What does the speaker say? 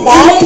Bye.